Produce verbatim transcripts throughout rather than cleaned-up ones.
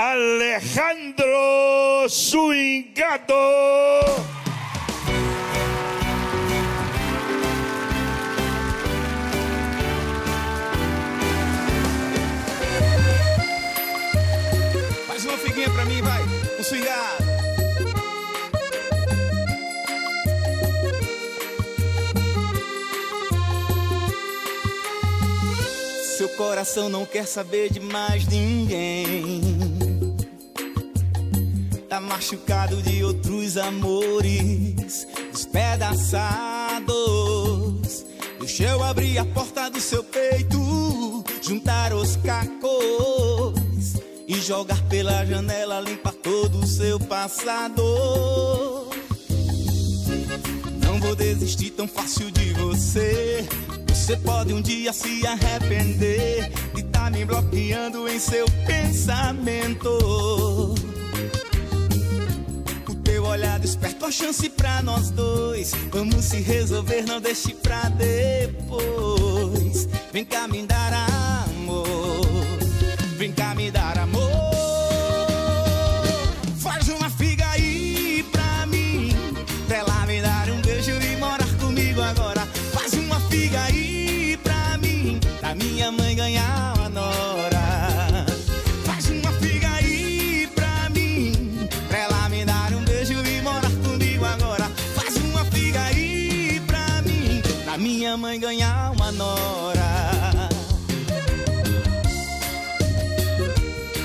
Allejandro Swingado. Mais uma figuinha pra mim, vai, um swingado. Seu coração não quer saber de mais ninguém. Tá machucado de outros amores, despedaçados. Deixa eu abrir a porta do seu peito, juntar os cacos e jogar pela janela, limpar todo o seu passado. Não vou desistir tão fácil de você. Você pode um dia se arrepender de tá me bloqueando em seu pensamento. O teu olhar desperta uma chance pra nós dois. Vamos se resolver, não deixe pra depois. Vem cá me dar amor, vem cá me dar amor. Faz uma figa aí pra mim, pra ela me dar um beijo e morar comigo agora. Faz uma figa aí pra minha mãe ganhar uma nora. Faz uma figa aí pra mim, pra ela me dar um beijo e morar comigo agora. Faz uma figa aí pra mim, pra minha mãe ganhar uma nora.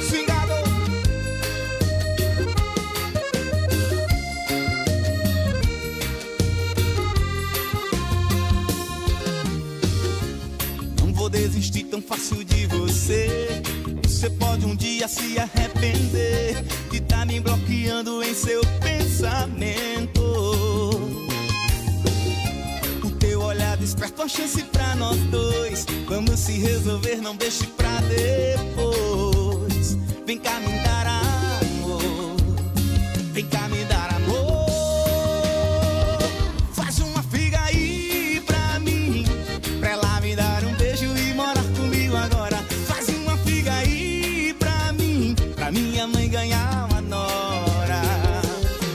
Swingado. Desistir tão fácil de você. Você pode um dia se arrepender de tá me bloqueando em seu pensamento. O teu olhar desperta uma chance pra nós dois. Vamos se resolver, não deixe pra depois. Vem cá me dar amor, vem cá me dar amor. Faz uma figa aí pra mim, pra ela me dar um agora. Faz uma figa aí pra mim, pra minha mãe ganhar uma nora.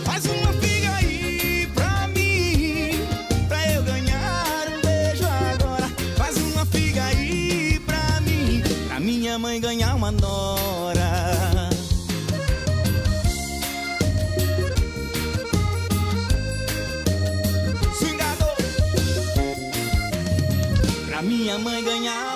Faz uma figa aí pra mim, pra eu ganhar um beijo agora. Faz uma figa aí pra mim, pra minha mãe ganhar uma nora. Swingado. Pra minha mãe ganhar